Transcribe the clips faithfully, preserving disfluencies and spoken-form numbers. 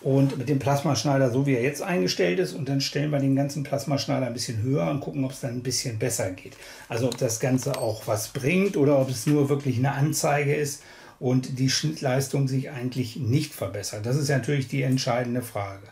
Und mit dem Plasmaschneider, so wie er jetzt eingestellt ist, und dann stellen wir den ganzen Plasmaschneider ein bisschen höher und gucken, ob es dann ein bisschen besser geht. Also ob das Ganze auch was bringt oder ob es nur wirklich eine Anzeige ist und die Schnittleistung sich eigentlich nicht verbessert. Das ist natürlich die entscheidende Frage.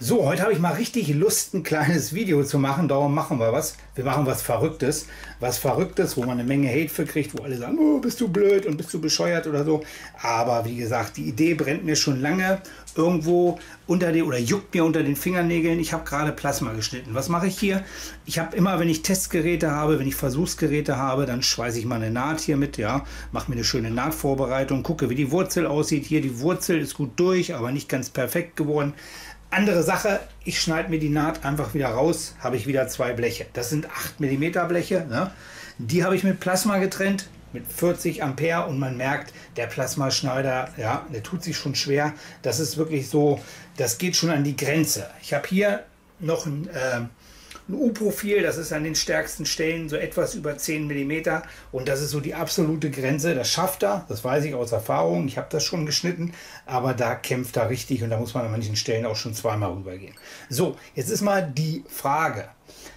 So, heute habe ich mal richtig Lust, ein kleines Video zu machen. Darum machen wir was. Wir machen was Verrücktes. Was Verrücktes, wo man eine Menge Hate für kriegt, wo alle sagen, oh, bist du blöd und bist du bescheuert oder so. Aber wie gesagt, die Idee brennt mir schon lange irgendwo unter den, oder juckt mir unter den Fingernägeln. Ich habe gerade Plasma geschnitten. Was mache ich hier? Ich habe immer, wenn ich Testgeräte habe, wenn ich Versuchsgeräte habe, dann schweiße ich mal eine Naht hier mit, ja, mache mir eine schöne Nahtvorbereitung, gucke, wie die Wurzel aussieht. Hier, die Wurzel ist gut durch, aber nicht ganz perfekt geworden. Andere Sache, ich schneide mir die Naht einfach wieder raus, habe ich wieder zwei Bleche. Das sind acht Millimeter Bleche, ne? Die habe ich mit Plasma getrennt, mit vierzig Ampere, und man merkt, der Plasmaschneider, ja, der tut sich schon schwer. Das ist wirklich so, das geht schon an die Grenze. Ich habe hier noch ein, äh, ein U-Profil, das ist an den stärksten Stellen so etwas über zehn Millimeter, und das ist so die absolute Grenze. Das schafft er, das weiß ich aus Erfahrung, ich habe das schon geschnitten, aber da kämpft er richtig und da muss man an manchen Stellen auch schon zweimal rübergehen. So, jetzt ist mal die Frage,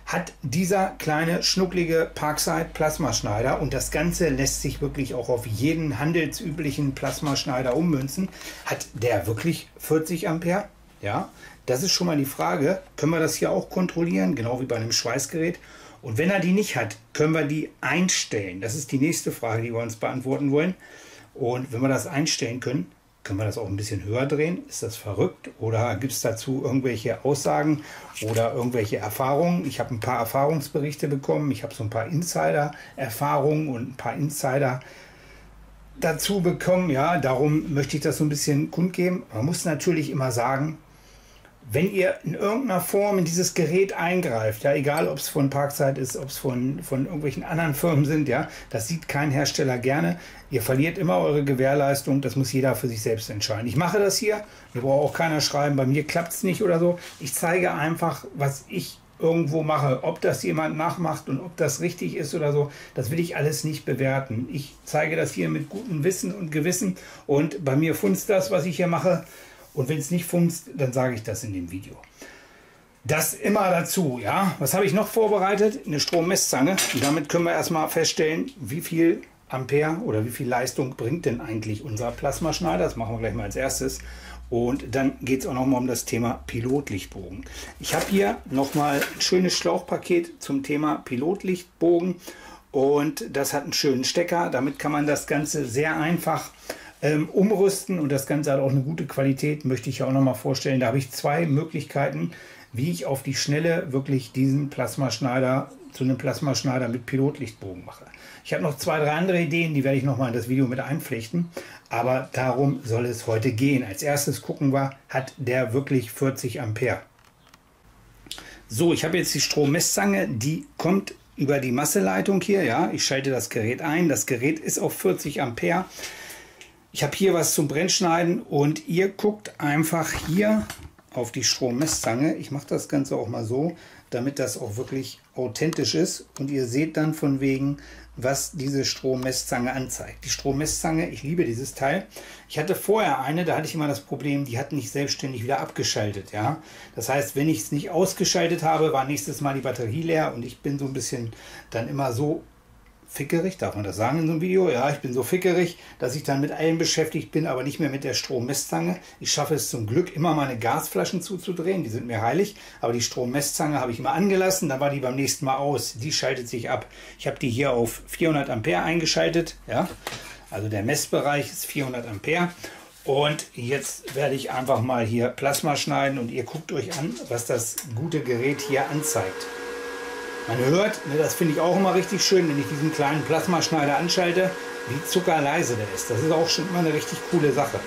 hat dieser kleine schnucklige Parkside Plasmaschneider, und das Ganze lässt sich wirklich auch auf jeden handelsüblichen Plasmaschneider ummünzen, hat der wirklich vierzig Ampere? Ja, das ist schon mal die Frage, können wir das hier auch kontrollieren, genau wie bei einem Schweißgerät? Und wenn er die nicht hat, können wir die einstellen? Das ist die nächste Frage, die wir uns beantworten wollen. Und wenn wir das einstellen können, können wir das auch ein bisschen höher drehen? Ist das verrückt? Oder gibt es dazu irgendwelche Aussagen oder irgendwelche Erfahrungen? Ich habe ein paar Erfahrungsberichte bekommen, ich habe so ein paar Insider-Erfahrungen und ein paar Insider dazu bekommen. Ja, darum möchte ich das so ein bisschen kundgeben. Man muss natürlich immer sagen, wenn ihr in irgendeiner Form in dieses Gerät eingreift, ja, egal ob es von Parkside ist, ob es von, von irgendwelchen anderen Firmen sind, ja, das sieht kein Hersteller gerne. Ihr verliert immer eure Gewährleistung, das muss jeder für sich selbst entscheiden. Ich mache das hier, mir braucht auch keiner schreiben, bei mir klappt es nicht oder so. Ich zeige einfach, was ich irgendwo mache, ob das jemand nachmacht und ob das richtig ist oder so, das will ich alles nicht bewerten. Ich zeige das hier mit gutem Wissen und Gewissen, und bei mir funzt das, was ich hier mache. Und wenn es nicht funzt, dann sage ich das in dem Video. Das immer dazu, ja. Was habe ich noch vorbereitet? Eine Strommesszange. Und damit können wir erstmal feststellen, wie viel Ampere oder wie viel Leistung bringt denn eigentlich unser Plasmaschneider. Das machen wir gleich mal als erstes. Und dann geht es auch nochmal um das Thema Pilotlichtbogen. Ich habe hier nochmal ein schönes Schlauchpaket zum Thema Pilotlichtbogen. Und das hat einen schönen Stecker. Damit kann man das Ganze sehr einfach umrüsten, und das Ganze hat auch eine gute Qualität, möchte ich ja auch noch mal vorstellen. Da habe ich zwei Möglichkeiten, wie ich auf die Schnelle wirklich diesen Plasmaschneider zu einem Plasmaschneider mit Pilotlichtbogen mache. Ich habe noch zwei, drei andere Ideen, die werde ich noch mal in das Video mit einflechten, aber darum soll es heute gehen. Als erstes gucken wir, hat der wirklich vierzig Ampere? So, ich habe jetzt die Strommesszange, die kommt über die Masseleitung hier, ja, ich schalte das Gerät ein, das Gerät ist auf vierzig Ampere. Ich habe hier was zum Brennschneiden, und ihr guckt einfach hier auf die Strommesszange. Ich mache das Ganze auch mal so, damit das auch wirklich authentisch ist. Und ihr seht dann von wegen, was diese Strommesszange anzeigt. Die Strommesszange, ich liebe dieses Teil. Ich hatte vorher eine, da hatte ich immer das Problem, die hat nicht selbstständig wieder abgeschaltet. Ja? Das heißt, wenn ich es nicht ausgeschaltet habe, war nächstes Mal die Batterie leer, und ich bin so ein bisschen dann immer so fickerig, darf man das sagen in so einem Video? Ja, ich bin so fickerig, dass ich dann mit allem beschäftigt bin, aber nicht mehr mit der Strommesszange. Ich schaffe es zum Glück, immer meine Gasflaschen zuzudrehen, die sind mir heilig, aber die Strommesszange habe ich immer angelassen, dann war die beim nächsten Mal aus, die schaltet sich ab. Ich habe die hier auf vierhundert Ampere eingeschaltet, ja, also der Messbereich ist vierhundert Ampere, und jetzt werde ich einfach mal hier Plasma schneiden, und ihr guckt euch an, was das gute Gerät hier anzeigt. Man hört, das finde ich auch immer richtig schön, wenn ich diesen kleinen Plasmaschneider anschalte, wie zuckerleise der ist. Das ist auch schon immer eine richtig coole Sache.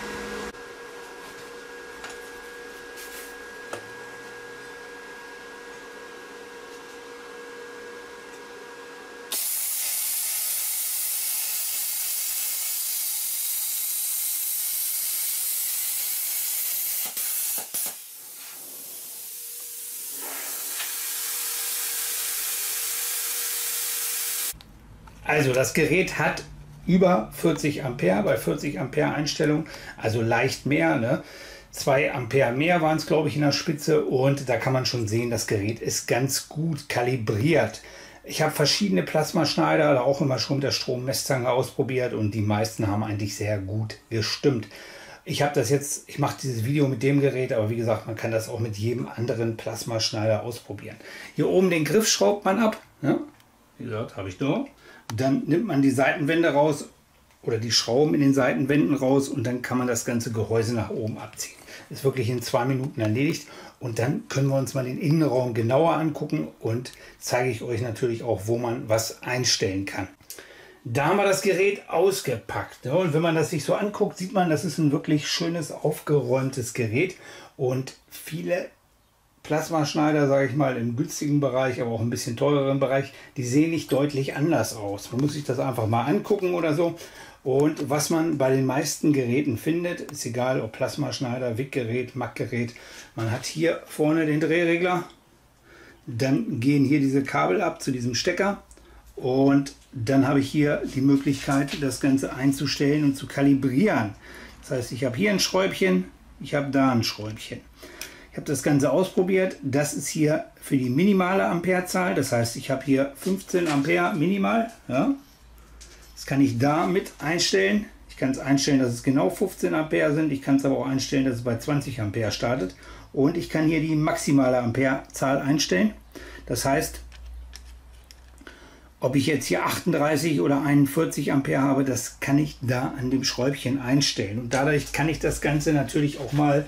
Also das Gerät hat über vierzig Ampere, bei vierzig Ampere Einstellung, also leicht mehr, ne? zwei Ampere mehr waren es, glaube ich, in der Spitze, und da kann man schon sehen, das Gerät ist ganz gut kalibriert. Ich habe verschiedene Plasmaschneider, da auch immer schon mit der Strommesszange ausprobiert, und die meisten haben eigentlich sehr gut gestimmt. Ich habe das jetzt, ich mache dieses Video mit dem Gerät, aber wie gesagt, man kann das auch mit jedem anderen Plasmaschneider ausprobieren. Hier oben den Griff schraubt man ab, ne? Wie gesagt, habe ich da. Dann nimmt man die Seitenwände raus oder die Schrauben in den Seitenwänden raus, und dann kann man das ganze Gehäuse nach oben abziehen. Ist wirklich in zwei Minuten erledigt, und dann können wir uns mal den Innenraum genauer angucken, und zeige ich euch natürlich auch, wo man was einstellen kann. Da haben wir das Gerät ausgepackt, ne? Und wenn man das sich so anguckt, sieht man, das ist ein wirklich schönes, aufgeräumtes Gerät, und viele Plasmaschneider, sage ich mal, im günstigen Bereich, aber auch ein bisschen teureren Bereich, die sehen nicht deutlich anders aus. Man muss sich das einfach mal angucken oder so. Und was man bei den meisten Geräten findet, ist egal, ob Plasmaschneider, Wickgerät, Mackgerät, man hat hier vorne den Drehregler, dann gehen hier diese Kabel ab zu diesem Stecker, und dann habe ich hier die Möglichkeit, das Ganze einzustellen und zu kalibrieren. Das heißt, ich habe hier ein Schräubchen, ich habe da ein Schräubchen. Ich habe das Ganze ausprobiert. Das ist hier für die minimale Amperezahl. Das heißt, ich habe hier fünfzehn Ampere minimal. Ja. Das kann ich da mit einstellen. Ich kann es einstellen, dass es genau fünfzehn Ampere sind. Ich kann es aber auch einstellen, dass es bei zwanzig Ampere startet. Und ich kann hier die maximale Amperezahl einstellen. Das heißt, ob ich jetzt hier achtunddreißig oder einundvierzig Ampere habe, das kann ich da an dem Schräubchen einstellen. Und dadurch kann ich das Ganze natürlich auch mal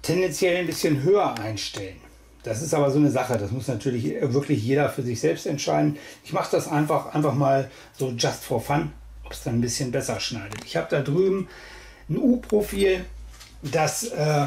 tendenziell ein bisschen höher einstellen. Das ist aber so eine Sache, das muss natürlich wirklich jeder für sich selbst entscheiden. Ich mache das einfach, einfach mal so just for fun, ob es dann ein bisschen besser schneidet. Ich habe da drüben ein U-Profil, das, äh,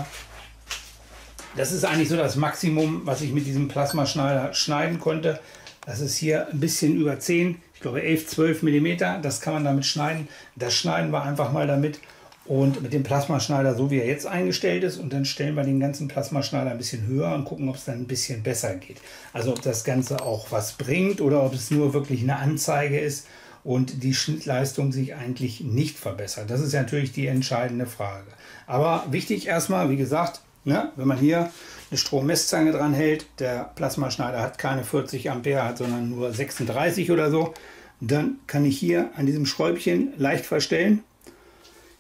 das ist eigentlich so das Maximum, was ich mit diesem Plasmaschneider schneiden konnte. Das ist hier ein bisschen über zehn, ich glaube elf, zwölf Millimeter, das kann man damit schneiden. Das schneiden wir einfach mal damit. Und mit dem Plasmaschneider, so wie er jetzt eingestellt ist, und dann stellen wir den ganzen Plasmaschneider ein bisschen höher und gucken, ob es dann ein bisschen besser geht. Also ob das Ganze auch was bringt oder ob es nur wirklich eine Anzeige ist und die Schnittleistung sich eigentlich nicht verbessert. Das ist natürlich die entscheidende Frage. Aber wichtig erstmal, wie gesagt, ne, wenn man hier eine Strommesszange dran hält, der Plasmaschneider hat keine vierzig Ampere, hat sondern nur sechsunddreißig oder so, dann kann ich hier an diesem Schräubchen leicht verstellen.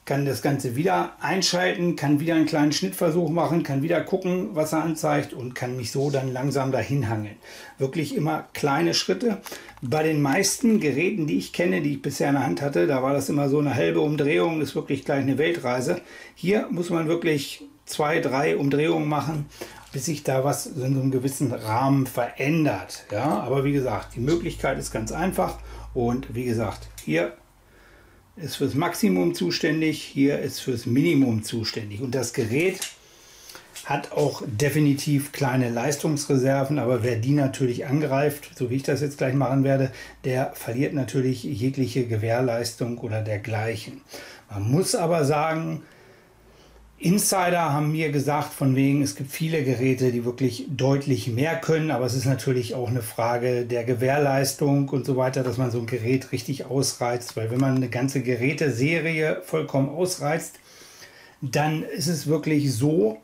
Kann das Ganze wieder einschalten, kann wieder einen kleinen Schnittversuch machen, kann wieder gucken, was er anzeigt, und kann mich so dann langsam dahin hangeln. Wirklich immer kleine Schritte. Bei den meisten Geräten, die ich kenne, die ich bisher in der Hand hatte, da war das immer so eine halbe Umdrehung, ist wirklich gleich eine Weltreise. Hier muss man wirklich zwei, drei Umdrehungen machen, bis sich da was in so einem gewissen Rahmen verändert. Ja, aber wie gesagt, die Möglichkeit ist ganz einfach, und wie gesagt, hier ist fürs Maximum zuständig, hier ist fürs Minimum zuständig, und das Gerät hat auch definitiv kleine Leistungsreserven, aber wer die natürlich angreift, so wie ich das jetzt gleich machen werde, der verliert natürlich jegliche Gewährleistung oder dergleichen. Man muss aber sagen, Insider haben mir gesagt, von wegen, es gibt viele Geräte, die wirklich deutlich mehr können, aber es ist natürlich auch eine Frage der Gewährleistung und so weiter, dass man so ein Gerät richtig ausreizt, weil wenn man eine ganze Geräteserie vollkommen ausreizt, dann ist es wirklich so,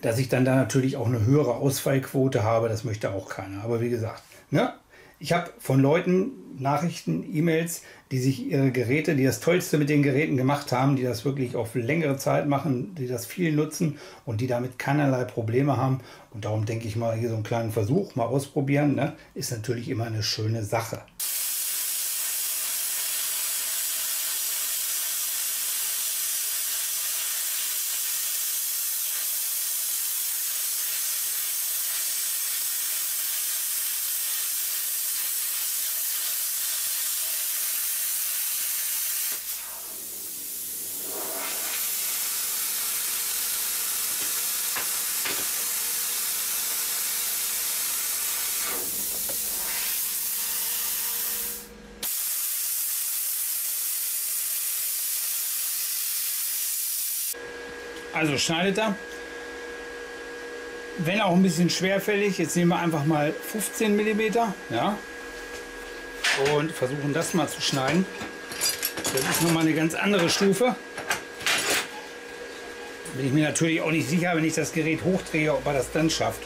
dass ich dann da natürlich auch eine höhere Ausfallquote habe, das möchte auch keiner, aber wie gesagt, ne? Ich habe von Leuten Nachrichten, E-Mails, die sich ihre Geräte, die das Tollste mit den Geräten gemacht haben, die das wirklich auf längere Zeit machen, die das viel nutzen und die damit keinerlei Probleme haben. Und darum denke ich mal, hier so einen kleinen Versuch mal ausprobieren, ne? Ist natürlich immer eine schöne Sache. Also schneidet er, wenn auch ein bisschen schwerfällig. Jetzt nehmen wir einfach mal fünfzehn Millimeter, ja. und versuchen das mal zu schneiden. Das ist nochmal eine ganz andere Stufe. Bin ich mir natürlich auch nicht sicher, wenn ich das Gerät hochdrehe, ob er das dann schafft.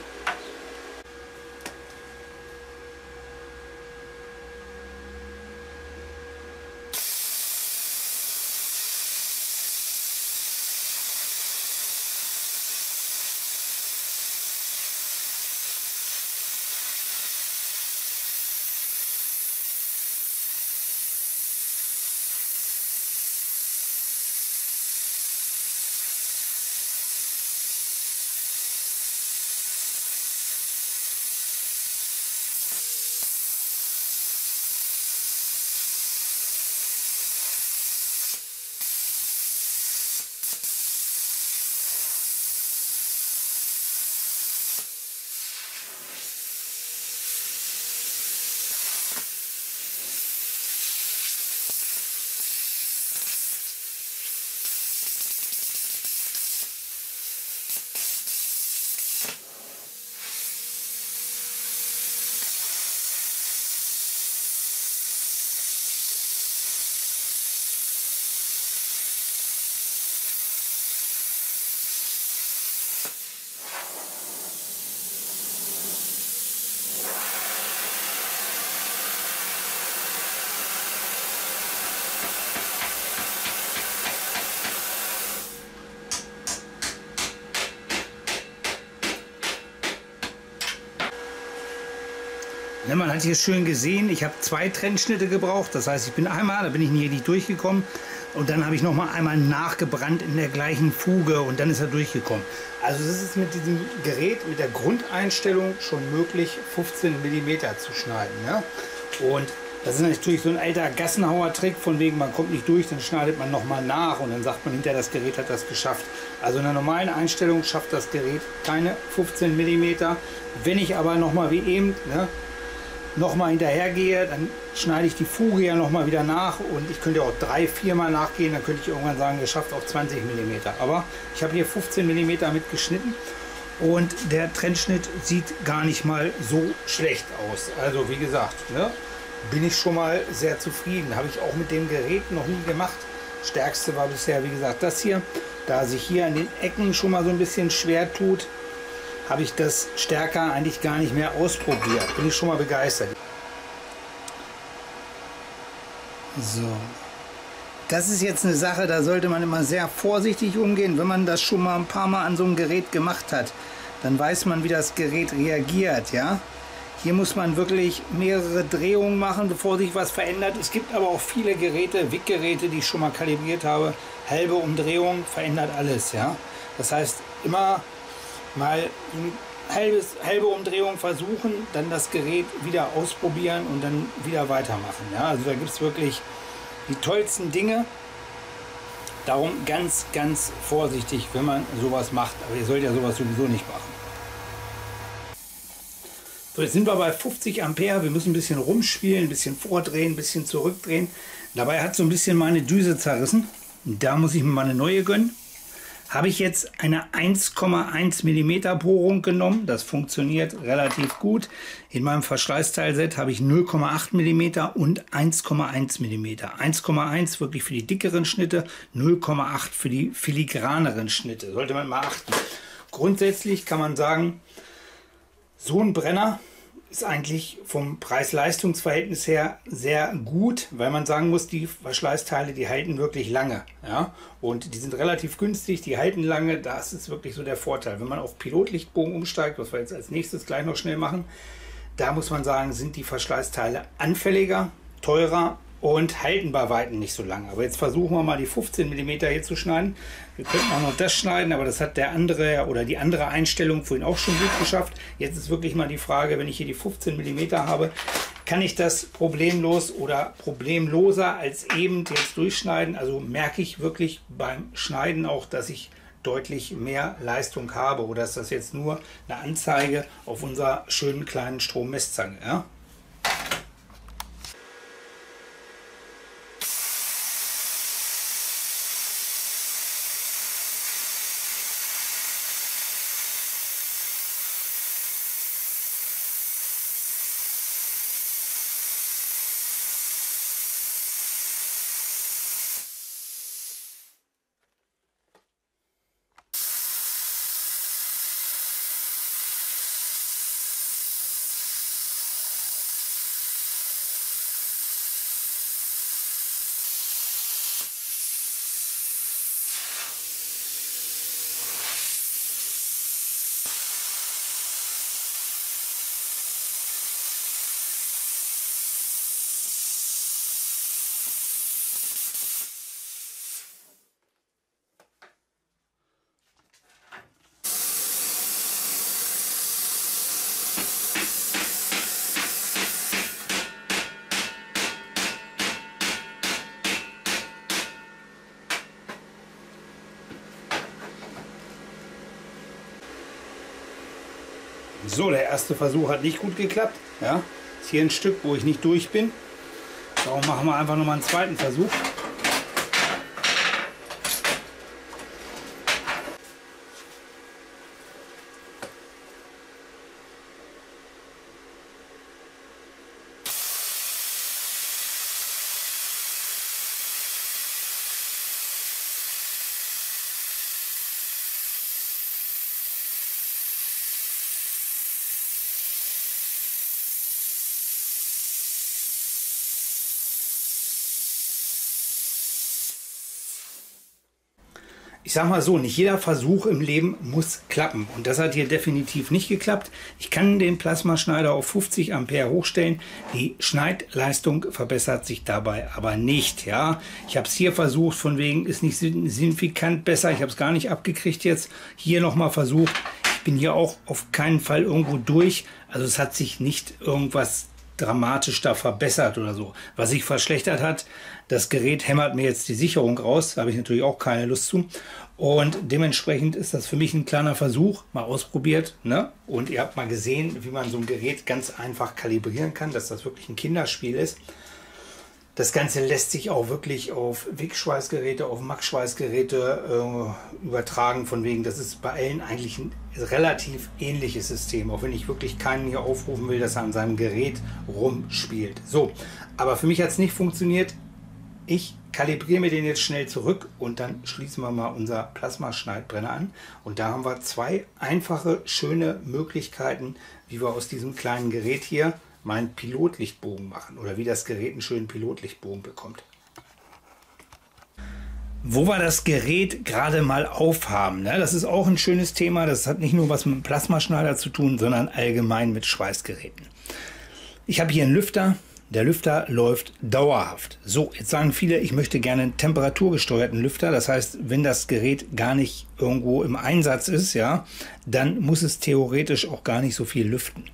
Ja, man hat hier schön gesehen, ich habe zwei Trennschnitte gebraucht, das heißt, ich bin einmal, da bin ich hier nicht durchgekommen und dann habe ich nochmal einmal nachgebrannt in der gleichen Fuge und dann ist er durchgekommen. Also das ist mit diesem Gerät, mit der Grundeinstellung schon möglich, fünfzehn Millimeter zu schneiden. Ja? Und das ist natürlich so ein alter Gassenhauer-Trick, von wegen man kommt nicht durch, dann schneidet man nochmal nach und dann sagt man hinterher, das Gerät hat das geschafft. Also in einer normalen Einstellung schafft das Gerät keine fünfzehn Millimeter. Wenn ich aber nochmal wie eben, ne, nochmal hinterhergehe, dann schneide ich die Fuge ja nochmal wieder nach und ich könnte auch drei, viermal nachgehen, dann könnte ich irgendwann sagen, geschafft auf zwanzig Millimeter. Aber ich habe hier fünfzehn Millimeter mitgeschnitten und der Trennschnitt sieht gar nicht mal so schlecht aus. Also wie gesagt, ne, bin ich schon mal sehr zufrieden. Habe ich auch mit dem Gerät noch nie gemacht. Stärkste war bisher, wie gesagt, das hier. Da sich hier an den Ecken schon mal so ein bisschen schwer tut, habe ich das stärker eigentlich gar nicht mehr ausprobiert. Bin ich schon mal begeistert. So. Das ist jetzt eine Sache, da sollte man immer sehr vorsichtig umgehen. Wenn man das schon mal ein paar Mal an so einem Gerät gemacht hat, dann weiß man, wie das Gerät reagiert. Ja? Hier muss man wirklich mehrere Drehungen machen, bevor sich was verändert. Es gibt aber auch viele Geräte, Wickgeräte, die ich schon mal kalibriert habe. Halbe Umdrehung verändert alles. Ja? Das heißt, immer mal eine halbe, halbe Umdrehung versuchen, dann das Gerät wieder ausprobieren und dann wieder weitermachen. Ja, also da gibt es wirklich die tollsten Dinge. Darum ganz, ganz vorsichtig, wenn man sowas macht. Aber ihr sollt ja sowas sowieso nicht machen. So, jetzt sind wir bei fünfzig Ampere. Wir müssen ein bisschen rumspielen, ein bisschen vordrehen, ein bisschen zurückdrehen. Dabei hat so ein bisschen meine Düse zerrissen. Da muss ich mir mal eine neue gönnen. Habe ich jetzt eine eins Komma eins Millimeter Bohrung genommen. Das funktioniert relativ gut. In meinem Verschleißteilset habe ich null Komma acht Millimeter und eins Komma eins Millimeter. eins Komma eins wirklich für die dickeren Schnitte, null Komma acht für die filigraneren Schnitte. Sollte man mal achten. Grundsätzlich kann man sagen, so ein Brenner ist eigentlich vom Preis-Leistungs-Verhältnis her sehr gut, weil man sagen muss, die Verschleißteile, die halten wirklich lange. Ja? Und die sind relativ günstig, die halten lange, das ist wirklich so der Vorteil. Wenn man auf Pilotlichtbogen umsteigt, was wir jetzt als nächstes gleich noch schnell machen, da muss man sagen, sind die Verschleißteile anfälliger, teurer und halten bei Weitem nicht so lange. Aber jetzt versuchen wir mal die fünfzehn Millimeter hier zu schneiden. Wir könnten auch noch das schneiden, aber das hat der andere oder die andere Einstellung vorhin auch schon gut geschafft. Jetzt ist wirklich mal die Frage, wenn ich hier die fünfzehn Millimeter habe, kann ich das problemlos oder problemloser als eben jetzt durchschneiden? Also merke ich wirklich beim Schneiden auch, dass ich deutlich mehr Leistung habe oder ist das jetzt nur eine Anzeige auf unserer schönen kleinen Strommesszange? Ja? So, der erste Versuch hat nicht gut geklappt. Ja, ist hier ein Stück, wo ich nicht durch bin. Darum machen wir einfach nochmal einen zweiten Versuch. Ich sag mal so, nicht jeder Versuch im Leben muss klappen und das hat hier definitiv nicht geklappt. Ich kann den Plasmaschneider auf fünfzig Ampere hochstellen, die Schneidleistung verbessert sich dabei aber nicht. Ja, ich habe es hier versucht, von wegen ist nicht signifikant besser, ich habe es gar nicht abgekriegt jetzt. Hier nochmal versucht, ich bin hier auch auf keinen Fall irgendwo durch, also es hat sich nicht irgendwas dramatisch da verbessert oder so. Was sich verschlechtert hat, das Gerät hämmert mir jetzt die Sicherung raus, da habe ich natürlich auch keine Lust zu und dementsprechend ist das für mich ein kleiner Versuch, mal ausprobiert, ne? Und ihr habt mal gesehen, wie man so ein Gerät ganz einfach kalibrieren kann, dass das wirklich ein Kinderspiel ist. Das Ganze lässt sich auch wirklich auf Wick-Schweißgeräte, auf Max-Schweißgeräte äh, übertragen, von wegen, das ist bei allen eigentlich ein relativ ähnliches System, auch wenn ich wirklich keinen hier aufrufen will, dass er an seinem Gerät rumspielt. So, aber für mich hat es nicht funktioniert. Ich kalibriere mir den jetzt schnell zurück und dann schließen wir mal unser Plasmaschneidbrenner an. Und da haben wir zwei einfache, schöne Möglichkeiten, wie wir aus diesem kleinen Gerät hier meinen Pilotlichtbogen machen oder wie das Gerät einen schönen Pilotlichtbogen bekommt. Wo wir das Gerät gerade mal aufhaben, ne? Das ist auch ein schönes Thema, das hat nicht nur was mit dem Plasmaschneider zu tun, sondern allgemein mit Schweißgeräten. Ich habe hier einen Lüfter, der Lüfter läuft dauerhaft. So, jetzt sagen viele, ich möchte gerne einen temperaturgesteuerten Lüfter, das heißt, wenn das Gerät gar nicht irgendwo im Einsatz ist, ja, dann muss es theoretisch auch gar nicht so viel lüften.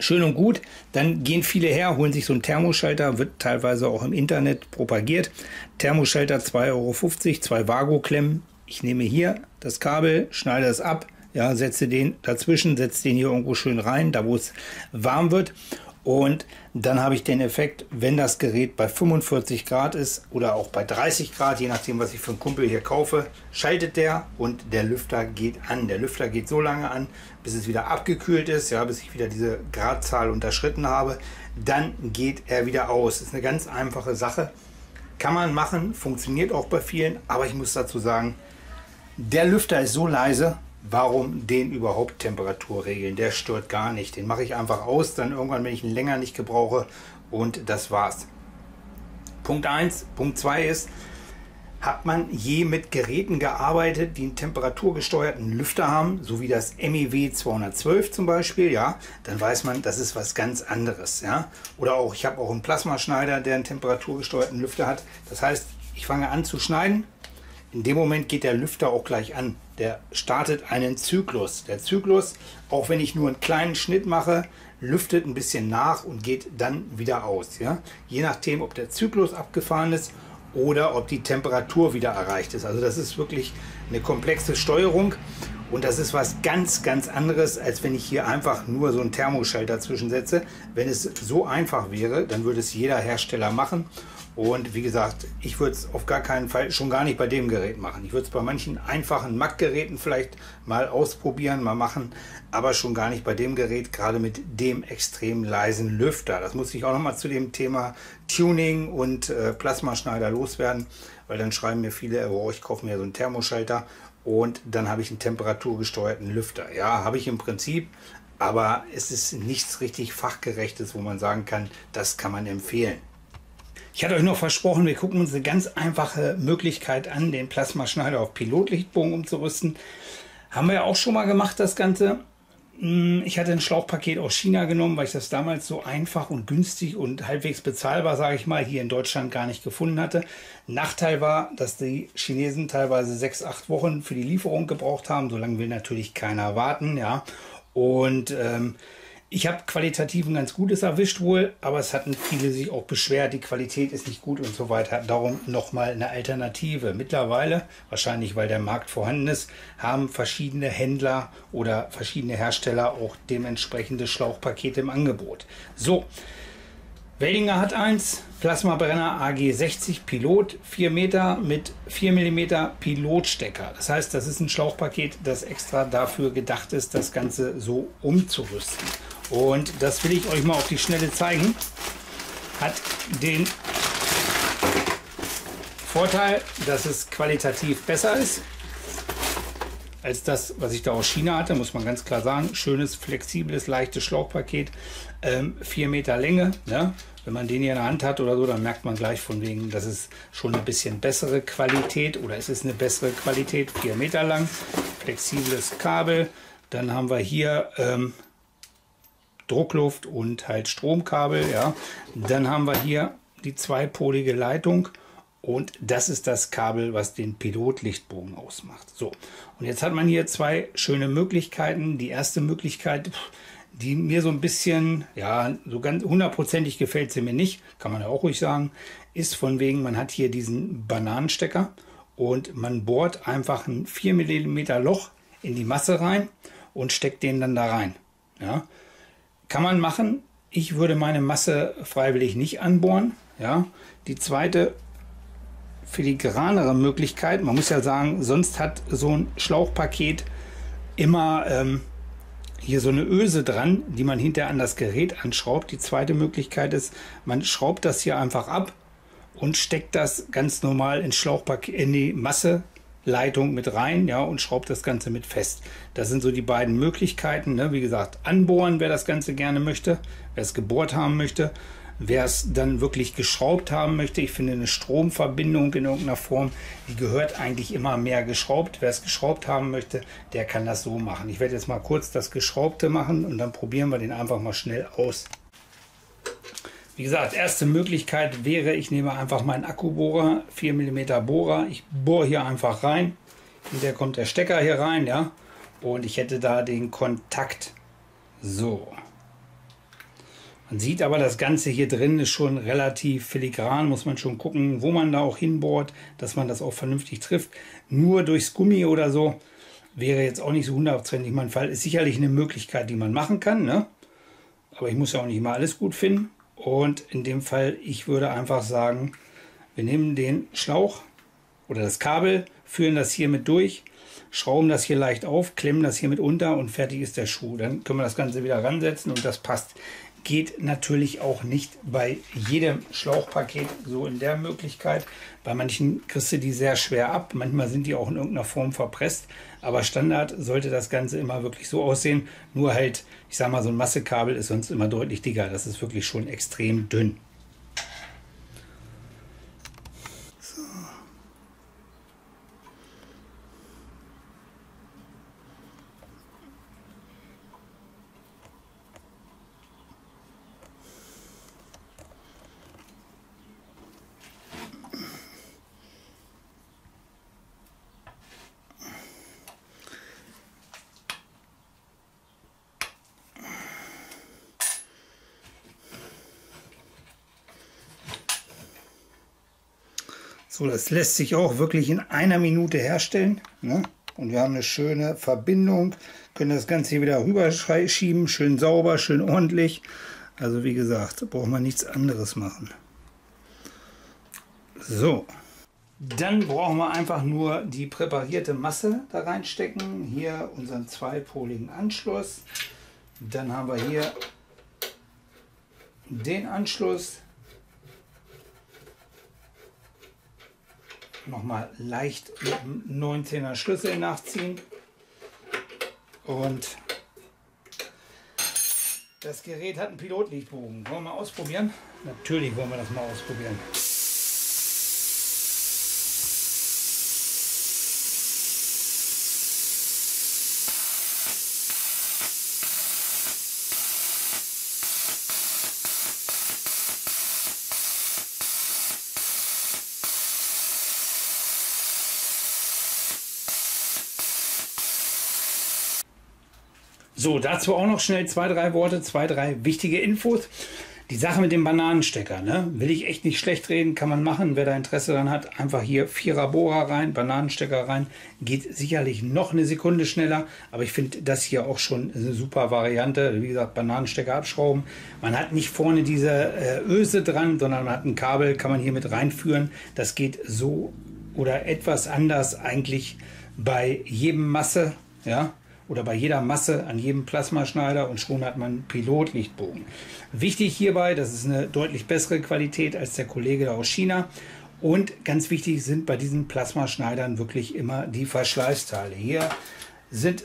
Schön und gut, dann gehen viele her, holen sich so einen Thermoschalter, wird teilweise auch im Internet propagiert. Thermoschalter zwei Euro fünfzig, zwei Vago-Klemmen. Ich nehme hier das Kabel, schneide es ab, ja, setze den dazwischen, setze den hier irgendwo schön rein, da wo es warm wird. Und dann habe ich den Effekt, wenn das Gerät bei fünfundvierzig Grad ist oder auch bei dreißig Grad, je nachdem, was ich für einen Kumpel hier kaufe, schaltet der und der Lüfter geht an. Der Lüfter geht so lange an, bis es wieder abgekühlt ist, ja, bis ich wieder diese Gradzahl unterschritten habe. Dann geht er wieder aus. Ist eine ganz einfache Sache. Kann man machen, funktioniert auch bei vielen, aber ich muss dazu sagen, der Lüfter ist so leise. Warum den überhaupt Temperatur regeln? Der stört gar nicht. Den mache ich einfach aus, dann irgendwann, wenn ich ihn länger nicht gebrauche. Und das war's. Punkt eins. Punkt zwei ist, hat man je mit Geräten gearbeitet, die einen temperaturgesteuerten Lüfter haben, so wie das M E W zwei zwölf zum Beispiel, ja, dann weiß man, das ist was ganz anderes, ja. Oder auch, ich habe auch einen Plasmaschneider, der einen temperaturgesteuerten Lüfter hat. Das heißt, ich fange an zu schneiden. In dem Moment geht der Lüfter auch gleich an. Der startet einen Zyklus. Der Zyklus, auch wenn ich nur einen kleinen Schnitt mache, lüftet ein bisschen nach und geht dann wieder aus. Ja? Je nachdem, ob der Zyklus abgefahren ist oder ob die Temperatur wieder erreicht ist. Also das ist wirklich eine komplexe Steuerung. Und das ist was ganz, ganz anderes, als wenn ich hier einfach nur so einen Thermoschalter zwischensetze. Wenn es so einfach wäre, dann würde es jeder Hersteller machen. Und wie gesagt, ich würde es auf gar keinen Fall, schon gar nicht bei dem Gerät machen. Ich würde es bei manchen einfachen Mac-Geräten vielleicht mal ausprobieren, mal machen, aber schon gar nicht bei dem Gerät, gerade mit dem extrem leisen Lüfter. Das muss ich auch nochmal zu dem Thema Tuning und äh, Plasmaschneider loswerden, weil dann schreiben mir viele, oh, ich kaufe mir so einen Thermoschalter und dann habe ich einen temperaturgesteuerten Lüfter. Ja, habe ich im Prinzip. Aber es ist nichts richtig Fachgerechtes, wo man sagen kann, das kann man empfehlen. Ich hatte euch noch versprochen, wir gucken uns eine ganz einfache Möglichkeit an, den Plasmaschneider auf Pilotlichtbogen umzurüsten. Haben wir ja auch schon mal gemacht, das Ganze. Ich hatte ein Schlauchpaket aus China genommen, weil ich das damals so einfach und günstig und halbwegs bezahlbar, sage ich mal, hier in Deutschland gar nicht gefunden hatte. Nachteil war, dass die Chinesen teilweise sechs, acht Wochen für die Lieferung gebraucht haben. So lange will natürlich keiner warten, ja. Und ähm, Ich habe qualitativ ein ganz gutes erwischt wohl, aber es hatten viele sich auch beschwert, die Qualität ist nicht gut und so weiter. Darum nochmal eine Alternative. Mittlerweile, wahrscheinlich weil der Markt vorhanden ist, haben verschiedene Händler oder verschiedene Hersteller auch dementsprechende Schlauchpakete im Angebot. So, Weldinger hat eins, Plasmabrenner A G sechzig Pilot vier Meter mit vier Millimeter Pilotstecker. Das heißt, das ist ein Schlauchpaket, das extra dafür gedacht ist, das Ganze so umzurüsten. Und das will ich euch mal auf die Schnelle zeigen. Hat den Vorteil, dass es qualitativ besser ist als das, was ich da aus China hatte, muss man ganz klar sagen. Schönes, flexibles, leichtes Schlauchpaket, ähm, vier Meter Länge, ne? Wenn man den hier in der Hand hat oder so, dann merkt man gleich von wegen, dass es schon ein bisschen bessere Qualität oder es ist eine bessere Qualität, vier Meter lang, flexibles Kabel. Dann haben wir hier ähm, Druckluft und halt Stromkabel. Ja. Dann haben wir hier die zweipolige Leitung und das ist das Kabel, was den Pilotlichtbogen ausmacht. So, und jetzt hat man hier zwei schöne Möglichkeiten. Die erste Möglichkeit, die mir so ein bisschen, ja, so ganz hundertprozentig gefällt sie mir nicht, kann man ja auch ruhig sagen, ist von wegen, man hat hier diesen Bananenstecker und man bohrt einfach ein vier Millimeter Loch in die Masse rein und steckt den dann da rein. Ja. Kann man machen. Ich würde meine Masse freiwillig nicht anbohren. Ja. Die zweite filigranere Möglichkeit, man muss ja sagen, sonst hat so ein Schlauchpaket immer ähm, hier so eine Öse dran, die man hinterher an das Gerät anschraubt. Die zweite Möglichkeit ist, man schraubt das hier einfach ab und steckt das ganz normal ins Schlauchpaket, in die Masse. Leitung mit rein, ja, und schraubt das Ganze mit fest. Das sind so die beiden Möglichkeiten, ne? Wie gesagt, anbohren, wer das Ganze gerne möchte, wer es gebohrt haben möchte, wer es dann wirklich geschraubt haben möchte. Ich finde, eine Stromverbindung in irgendeiner Form, die gehört eigentlich immer mehr geschraubt. Wer es geschraubt haben möchte, der kann das so machen. Ich werde jetzt mal kurz das Geschraubte machen und dann probieren wir den einfach mal schnell aus. Wie gesagt, erste Möglichkeit wäre, ich nehme einfach meinen Akkubohrer, vier Millimeter Bohrer, ich bohre hier einfach rein, hinterher kommt der Stecker hier rein, ja, und ich hätte da den Kontakt. So. Man sieht aber, das Ganze hier drin ist schon relativ filigran, muss man schon gucken, wo man da auch hinbohrt, dass man das auch vernünftig trifft. Nur durchs Gummi oder so wäre jetzt auch nicht so hundertprozentig mein Fall. Ist sicherlich eine Möglichkeit, die man machen kann, ne? Aber ich muss ja auch nicht mal alles gut finden. Und in dem Fall, ich würde einfach sagen, wir nehmen den Schlauch oder das Kabel, führen das hier mit durch, schrauben das hier leicht auf, klemmen das hier mit unter und fertig ist der Schuh. Dann können wir das Ganze wieder ransetzen und das passt. Geht natürlich auch nicht bei jedem Schlauchpaket so in der Möglichkeit. Bei manchen kriegst du die sehr schwer ab, manchmal sind die auch in irgendeiner Form verpresst. Aber Standard sollte das Ganze immer wirklich so aussehen. Nur halt, ich sag mal, so ein Massekabel ist sonst immer deutlich dicker. Das ist wirklich schon extrem dünn. So. So, das lässt sich auch wirklich in einer Minute herstellen, ne? Und wir haben eine schöne Verbindung, können das Ganze hier wieder rüber schieben, schön sauber, schön ordentlich. Also wie gesagt, braucht man nichts anderes machen. So, dann brauchen wir einfach nur die präparierte Masse da reinstecken, hier unseren zweipoligen Anschluss. Dann haben wir hier den Anschluss. Nochmal leicht mit einem neunzehner Schlüssel nachziehen und das Gerät hat einen Pilotlichtbogen. Wollen wir mal ausprobieren? Natürlich wollen wir das mal ausprobieren. So, dazu auch noch schnell zwei, drei Worte, zwei, drei wichtige Infos. Die Sache mit dem Bananenstecker, ne? Will ich echt nicht schlecht reden, kann man machen. Wer da Interesse dran hat, einfach hier Vierer Bohrer rein, Bananenstecker rein. Geht sicherlich noch eine Sekunde schneller, aber ich finde das hier auch schon eine super Variante. Wie gesagt, Bananenstecker abschrauben. Man hat nicht vorne diese äh, Öse dran, sondern man hat ein Kabel, kann man hier mit reinführen. Das geht so oder etwas anders eigentlich bei jedem Masse, ja? Oder bei jeder Masse an jedem Plasmaschneider, und schon hat man Pilotlichtbogen. Wichtig hierbei, das ist eine deutlich bessere Qualität als der Kollege da aus China. Und ganz wichtig sind bei diesen Plasmaschneidern wirklich immer die Verschleißteile. Hier sind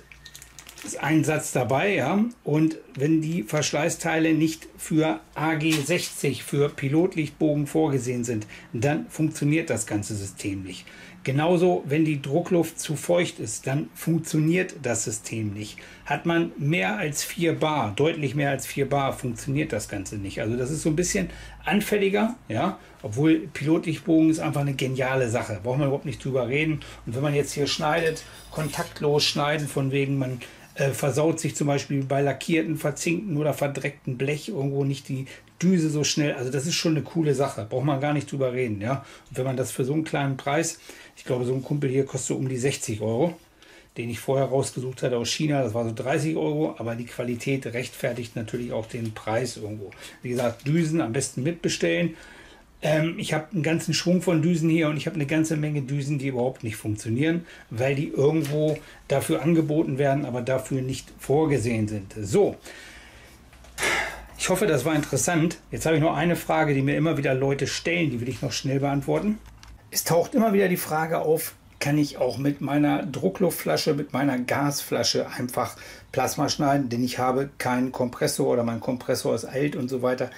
ist ein Satz dabei, ja, und wenn die Verschleißteile nicht für A G sechzig, für Pilotlichtbogen vorgesehen sind, dann funktioniert das ganze System nicht. Genauso, wenn die Druckluft zu feucht ist, dann funktioniert das System nicht. Hat man mehr als vier Bar, deutlich mehr als vier Bar, funktioniert das Ganze nicht. Also das ist so ein bisschen anfälliger, ja, obwohl Pilotlichtbogen ist einfach eine geniale Sache. Braucht man überhaupt nicht drüber reden. Und wenn man jetzt hier schneidet, kontaktlos schneiden, von wegen man äh, versaut sich zum Beispiel bei lackierten, verzinkten oder verdreckten Blech irgendwo nicht die Düse so schnell. Also das ist schon eine coole Sache, braucht man gar nicht drüber reden, ja. Und wenn man das für so einen kleinen Preis, ich glaube so ein Kumpel hier kostet um die sechzig Euro, den ich vorher rausgesucht hatte aus China, das war so dreißig Euro, aber die Qualität rechtfertigt natürlich auch den Preis irgendwo. Wie gesagt, Düsen am besten mitbestellen. Ähm, ich habe einen ganzen Schwung von Düsen hier und ich habe eine ganze Menge Düsen, die überhaupt nicht funktionieren, weil die irgendwo dafür angeboten werden, aber dafür nicht vorgesehen sind. So. Ich hoffe, das war interessant. Jetzt habe ich noch eine Frage, die mir immer wieder Leute stellen, die will ich noch schnell beantworten. Es taucht immer wieder die Frage auf, kann ich auch mit meiner Druckluftflasche, mit meiner Gasflasche einfach Plasma schneiden, denn ich habe keinen Kompressor oder mein Kompressor ist alt und so weiter.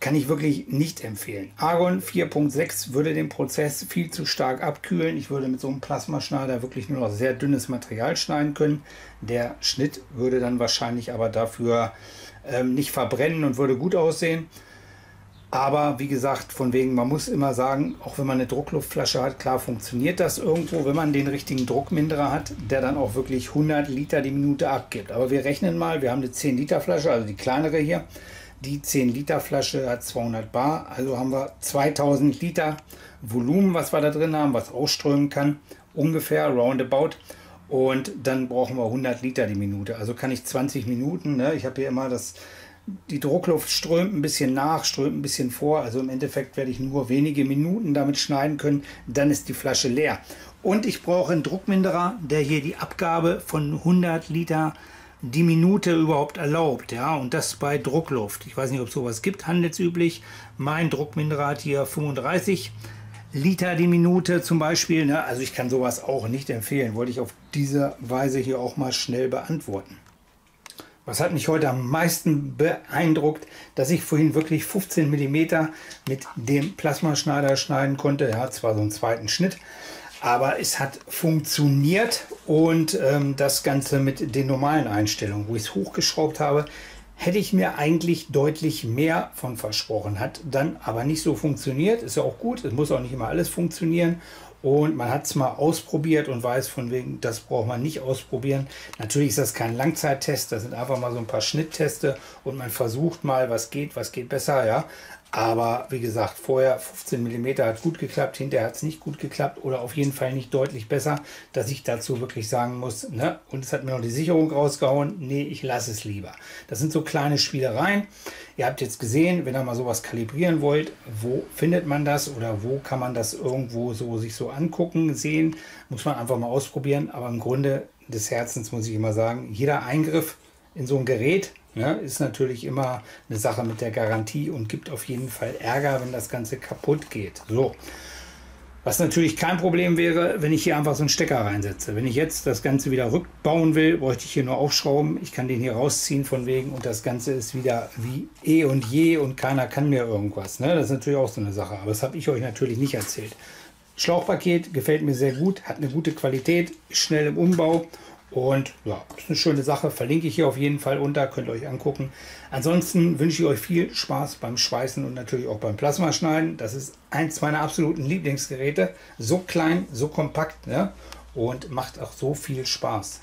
Kann ich wirklich nicht empfehlen. Argon vier Punkt sechs würde den Prozess viel zu stark abkühlen. Ich würde mit so einem Plasmaschneider wirklich nur noch sehr dünnes Material schneiden können. Der Schnitt würde dann wahrscheinlich aber dafür ähm, nicht verbrennen und würde gut aussehen. Aber wie gesagt, von wegen, man muss immer sagen, auch wenn man eine Druckluftflasche hat, klar funktioniert das irgendwo, wenn man den richtigen Druckminderer hat, der dann auch wirklich hundert Liter die Minute abgibt. Aber wir rechnen mal, wir haben eine zehn Liter Flasche, also die kleinere hier. Die zehn Liter Flasche hat zweihundert Bar, also haben wir zweitausend Liter Volumen, was wir da drin haben, was ausströmen kann, ungefähr roundabout. Und dann brauchen wir hundert Liter die Minute, also kann ich zwanzig Minuten, ne? Ich habe hier immer das, die Druckluft strömt ein bisschen nach, strömt ein bisschen vor, also im Endeffekt werde ich nur wenige Minuten damit schneiden können, dann ist die Flasche leer. Und ich brauche einen Druckminderer, der hier die Abgabe von hundert Liter die Minute überhaupt erlaubt, ja, und das bei Druckluft. Ich weiß nicht, ob es sowas gibt, handelsüblich. Mein Druckminderer hat hier fünfunddreißig Liter die Minute zum Beispiel, ne? Also ich kann sowas auch nicht empfehlen, wollte ich auf diese Weise hier auch mal schnell beantworten. Was hat mich heute am meisten beeindruckt, dass ich vorhin wirklich fünfzehn Millimeter mit dem Plasmaschneider schneiden konnte. Er hat zwar so einen zweiten Schnitt, aber es hat funktioniert, und ähm, das Ganze mit den normalen Einstellungen, wo ich es hochgeschraubt habe, hätte ich mir eigentlich deutlich mehr von versprochen. Hat dann aber nicht so funktioniert, ist ja auch gut, es muss auch nicht immer alles funktionieren. Und man hat es mal ausprobiert und weiß von wegen, das braucht man nicht ausprobieren. Natürlich ist das kein Langzeittest, das sind einfach mal so ein paar Schnittteste und man versucht mal, was geht, was geht besser, ja. Aber wie gesagt, vorher fünfzehn Millimeter hat gut geklappt, hinterher hat es nicht gut geklappt oder auf jeden Fall nicht deutlich besser, dass ich dazu wirklich sagen muss, ne, und es hat mir noch die Sicherung rausgehauen, nee, ich lasse es lieber. Das sind so kleine Spielereien. Ihr habt jetzt gesehen, wenn ihr mal sowas kalibrieren wollt, wo findet man das oder wo kann man das irgendwo so sich so angucken, sehen, muss man einfach mal ausprobieren. Aber im Grunde des Herzens muss ich immer sagen, jeder Eingriff in so ein Gerät, ja, ist natürlich immer eine Sache mit der Garantie und gibt auf jeden Fall Ärger, wenn das Ganze kaputt geht. So, was natürlich kein Problem wäre, wenn ich hier einfach so einen Stecker reinsetze. Wenn ich jetzt das Ganze wieder rückbauen will, bräuchte ich hier nur aufschrauben. Ich kann den hier rausziehen von wegen und das Ganze ist wieder wie eh und je und keiner kann mir irgendwas, ne? Das ist natürlich auch so eine Sache, aber das habe ich euch natürlich nicht erzählt. Schlauchpaket gefällt mir sehr gut, hat eine gute Qualität, ist schnell im Umbau. Und ja, ist eine schöne Sache, verlinke ich hier auf jeden Fall unter, könnt ihr euch angucken. Ansonsten wünsche ich euch viel Spaß beim Schweißen und natürlich auch beim Plasmaschneiden. Das ist eins meiner absoluten Lieblingsgeräte. So klein, so kompakt, ne? Und macht auch so viel Spaß.